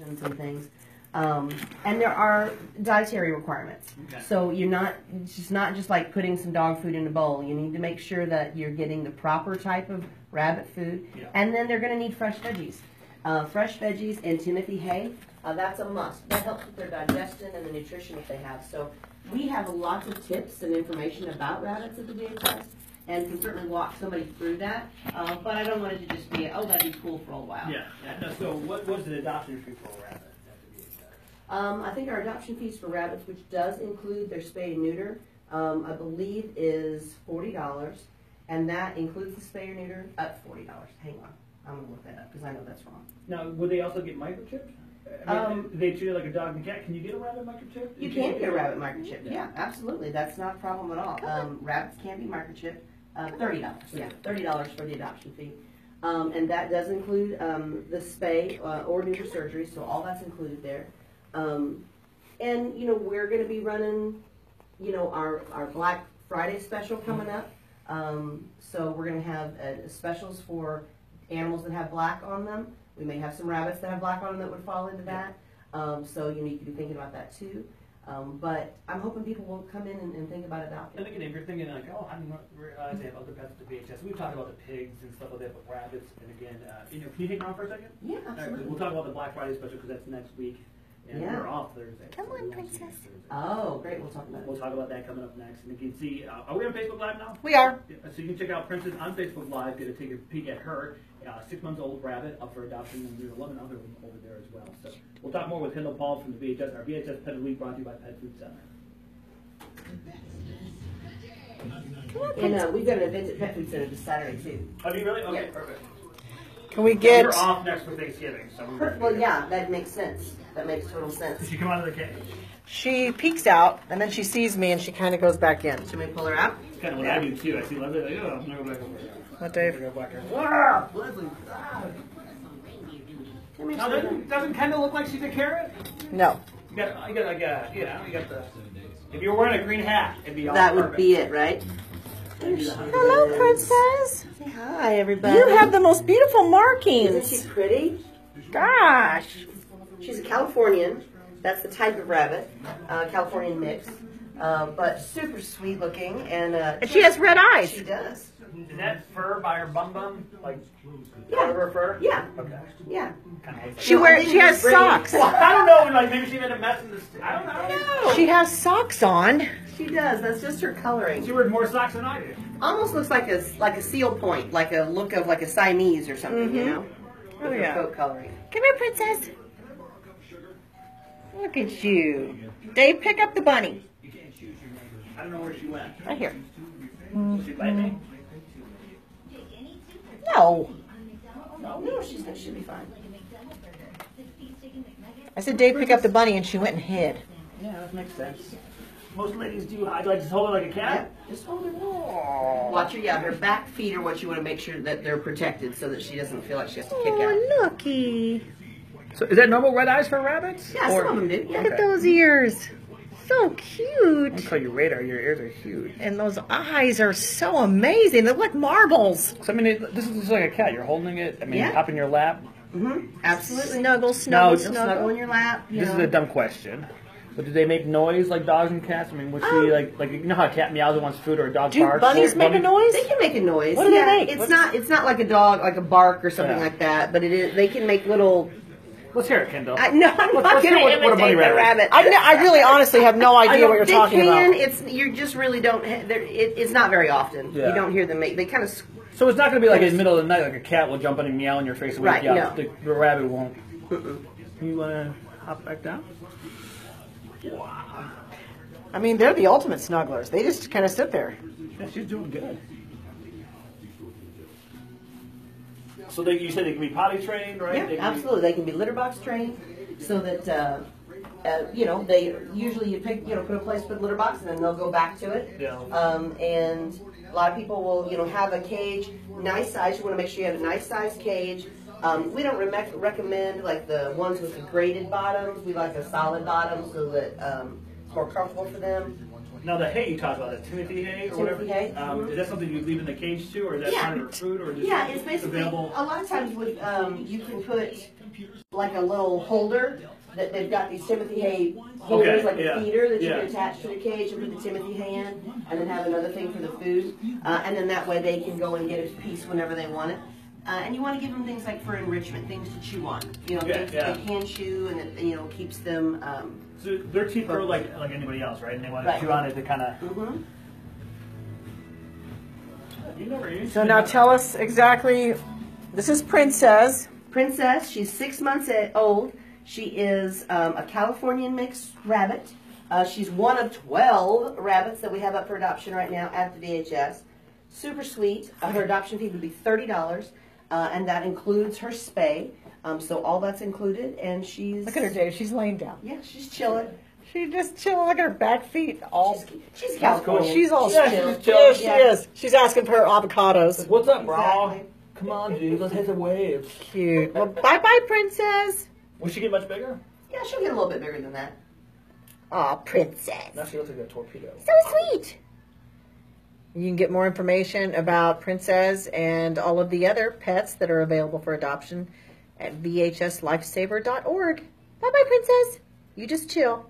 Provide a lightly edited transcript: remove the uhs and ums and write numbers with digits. and things. And there are dietary requirements. Okay. So you're not, it's not just like putting some dog food in a bowl. You need to make sure that you're getting the proper type of rabbit food. Yeah. And then they're going to need fresh veggies. Fresh veggies and Timothy hay, that's a must. That helps with their digestion and the nutrition that they have. So we have lots of tips and information about rabbits at the VHS, and can certainly walk somebody through that. But I don't want it to just be, oh, that'd be cool for a while. Yeah. No, so what was the adoption fee for a rabbit at the VHS? I think our adoption fees for rabbits, which does include their spay and neuter, I believe is $40, and that includes the spay or neuter at $40. Hang on. I'm going to look that up because I know that's wrong. Now, would they also get microchipped? I mean, they treat it like a dog and cat. Can you get a rabbit microchipped? You can get a rabbit microchipped. Yeah, absolutely. That's not a problem at all. Rabbits can be microchipped. $30. Yeah, $30 for the adoption fee. And that does include the spay or neuter surgery, so all that's included there. And, you know, we're going to be running, you know, our Black Friday special coming up. So we're going to have specials for animals that have black on them. We may have some rabbits that have black on them that would fall into that. So you need to be thinking about that too. But I'm hoping people will come in and think about adopting. And again, if you're thinking like, oh, I didn't realize they have other pets at the VHS. We've talked about the pigs and stuff like that, but rabbits. And again, you know, can you hang on for a second? Yeah, absolutely. Right, we'll talk about the Black Friday special because that's next week. And we're off Thursday. Come on, Princess. Oh, great. We'll talk about that. We'll talk about that coming up next. And you can see, are we on Facebook Live now? We are. Yeah, so you can check out Princess on Facebook Live. Get to take a peek at her 6-month-old rabbit up for adoption, and there's 11 other ones over there as well. So we'll talk more with Kendall Paul from the VHS. Our VHS Pet League brought to you by Pet Food Center. And we've got an event at Pet Food Center this Saturday too. Oh, do you really? Okay, perfect. Can we get? We're off next for Thanksgiving. So well, yeah, that makes sense. That makes total sense. She come out of the cage. She peeks out, and then she sees me, and she kind of goes back in. Should we pull her out? That's kind of what I do too. I see Leslie, like, oh, I'm gonna go back over there. What, Dave? I'm gonna go back over there. Leslie, ah! Now, doesn't Kendall look like she's a carrot? No. You got like a, you know, you got the. If you were wearing a green hat, it'd be all that perfect. Would be it, right? Hello, Princess. Say hi, everybody. You have the most beautiful markings. Isn't she pretty? Gosh. She's a Californian. That's the type of rabbit, Californian mix. But super sweet looking. And she has red eyes. She does. Is that fur by her bum bum? Like, part of her fur? Yeah. Okay. Yeah. She has socks. Well, I don't know. Like, maybe she made a mess in the... I don't know. She has socks on. She does. That's just her coloring. She wears more socks than I do. Almost looks like a seal point, like a look of like a Siamese or something, you know? Oh, yeah. Coat coloring. Come here, Princess. Look at you. Dave, pick up the bunny. You can't choose your neighbor. I don't know where she went. Right here. Was she biting me? No. No, she'll be fine. I said, Dave, pick up the bunny, and she went and hid. Yeah, that makes sense. Most ladies do. I'd like to hold her like a cat. Yep. Just hold her. Aww. Watch her. Yeah, her back feet are what you want to make sure that they're protected so that she doesn't feel like she has to kick out. Oh, looky. So is that normal red eyes for rabbits? Yeah, some of them do. Look at those ears. So cute. I call you radar. Your ears are huge. And those eyes are so amazing. They look like marbles. So, I mean, this is just like a cat. You're holding it. I mean, up in your lap. Absolutely. Snuggle in your lap. This is a dumb question. But do they make noise like dogs and cats? I mean, would she like you know how a cat meows and wants food or a dog barks? Do bunnies make a noise? They can make a noise. What do they make? It's not like a dog, like a bark or something like that. But it is. They can make little. Let's hear it, Kendall. No, I'm not going to imitate the rabbit. I really honestly have no idea what you're talking about. You just really don't. It's not very often. Yeah. You don't hear them make. They kind of. So it's not going to be like in the middle of the night, like a cat will jump in and meow in your face. Right. No. The rabbit won't. You want to hop back down? Wow. I mean, they're the ultimate snugglers. They just kind of sit there. Yeah, she's doing good. So you said they can be potty trained, right? Yeah, absolutely. They can be litter box trained, so that you know, they usually put a place with litter box, and then they'll go back to it. Yeah. And a lot of people will have a cage, nice size. You want to make sure you have a nice size cage. We don't recommend like the ones with the graded bottoms. We like a solid bottom so that it's more comfortable for them. Now the hay you talked about, that Timothy hay or whatever. Hay. Is that something you leave in the cage too, or is that kind of food, or just it's basically available? A lot of times you can put like a little holder that they've got these Timothy hay holders, like a feeder that you can attach to the cage and put the Timothy hay in, and then have another thing for the food. And then that way they can go and get a piece whenever they want it. And you want to give them things like for enrichment, things to chew on. You know, things they can chew, and it, you know, keeps them. So they're cheaper, like anybody else, right? And they want to chew on it to kind of. Mm-hmm. So now tell us exactly, this is Princess. Princess, she's 6 months old. She is a Californian mixed rabbit. She's one of 12 rabbits that we have up for adoption right now at the VHS. Super sweet. Her adoption fee would be $30, and that includes her spay. So all that's included, and she's... Look at her, Dave. She's laying down. Yeah, she's chilling. She's just chilling. Look at her back feet. All she's California. Cool. She's all chill. Yeah, she is. She's asking for her avocados. What's up, bro? Exactly. Come on, dude. Let's hit the waves. Cute. Well, bye-bye, Princess. Will she get much bigger? Yeah, she'll get a little bit bigger than that. Aw, Princess. Now she looks like a torpedo. So sweet. You can get more information about Princess and all of the other pets that are available for adoption at vhslifesaver.org. Bye-bye, Princess. You just chill.